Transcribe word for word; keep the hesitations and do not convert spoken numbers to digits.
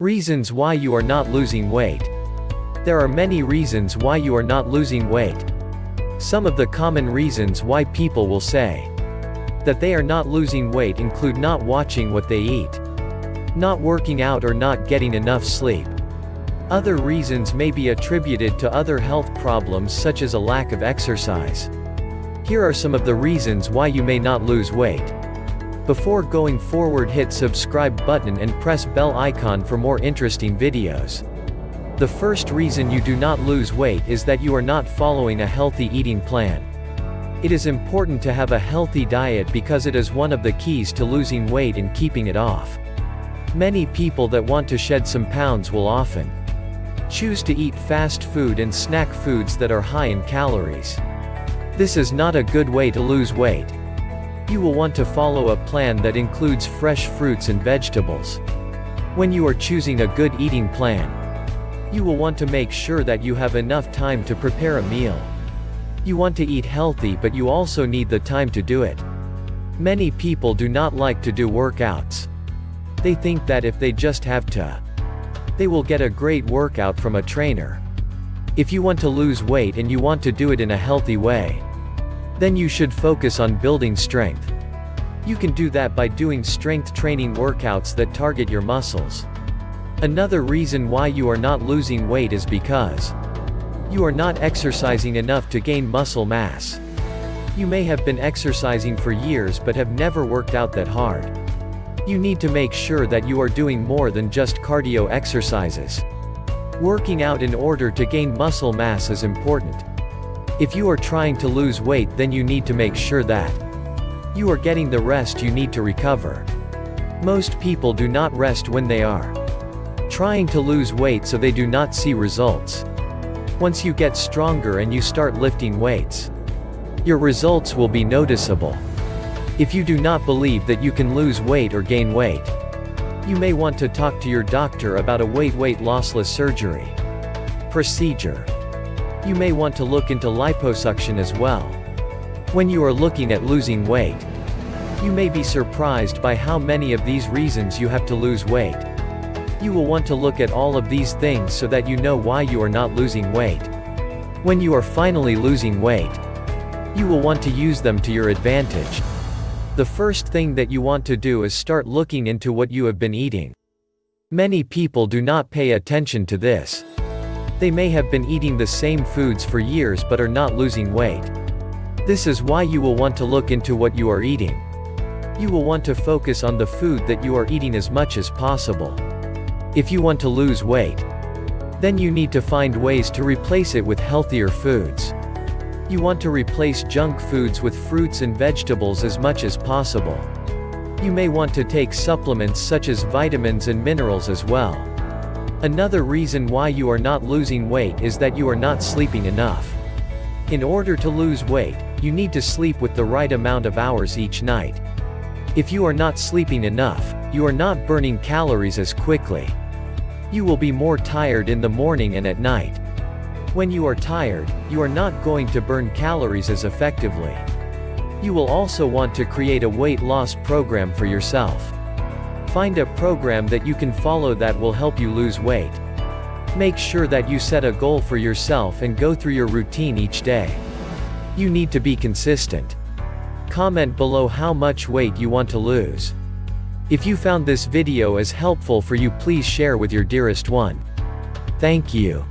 Reasons why you are not losing weight. There are many reasons why you are not losing weight. Some of the common reasons why people will say that they are not losing weight include not watching what they eat, not working out, or not getting enough sleep. Other reasons may be attributed to other health problems such as a lack of exercise. Here are some of the reasons why you may not lose weight. Before going forward, hit subscribe button and press bell icon for more interesting videos. The first reason you do not lose weight is that you are not following a healthy eating plan. It is important to have a healthy diet because it is one of the keys to losing weight and keeping it off. Many people that want to shed some pounds will often choose to eat fast food and snack foods that are high in calories. This is not a good way to lose weight. You will want to follow a plan that includes fresh fruits and vegetables. When you are choosing a good eating plan, you will want to make sure that you have enough time to prepare a meal. You want to eat healthy, but you also need the time to do it. Many people do not like to do workouts. They think that if they just have to, they will get a great workout from a trainer. If you want to lose weight and you want to do it in a healthy way, then you should focus on building strength. You can do that by doing strength training workouts that target your muscles. Another reason why you are not losing weight is because you are not exercising enough to gain muscle mass. You may have been exercising for years but have never worked out that hard. You need to make sure that you are doing more than just cardio exercises. Working out in order to gain muscle mass is important. If you are trying to lose weight, then you need to make sure that you are getting the rest you need to recover. Most people do not rest when they are trying to lose weight, so they do not see results. Once you get stronger and you start lifting weights, your results will be noticeable. If you do not believe that you can lose weight or gain weight, you may want to talk to your doctor about a weight weight lossless surgery procedure. You may want to look into liposuction as well. When you are looking at losing weight, you may be surprised by how many of these reasons you have to lose weight. You will want to look at all of these things so that you know why you are not losing weight. When you are finally losing weight, you will want to use them to your advantage. The first thing that you want to do is start looking into what you have been eating. Many people do not pay attention to this. They may have been eating the same foods for years but are not losing weight. This is why you will want to look into what you are eating. You will want to focus on the food that you are eating as much as possible. If you want to lose weight, then you need to find ways to replace it with healthier foods. You want to replace junk foods with fruits and vegetables as much as possible. You may want to take supplements such as vitamins and minerals as well. Another reason why you are not losing weight is that you are not sleeping enough. In order to lose weight, you need to sleep with the right amount of hours each night. If you are not sleeping enough, you are not burning calories as quickly. You will be more tired in the morning and at night. When you are tired, you are not going to burn calories as effectively. You will also want to create a weight loss program for yourself. Find a program that you can follow that will help you lose weight. Make sure that you set a goal for yourself and go through your routine each day. You need to be consistent. Comment below how much weight you want to lose. If you found this video as helpful for you, please share with your dearest one. Thank you.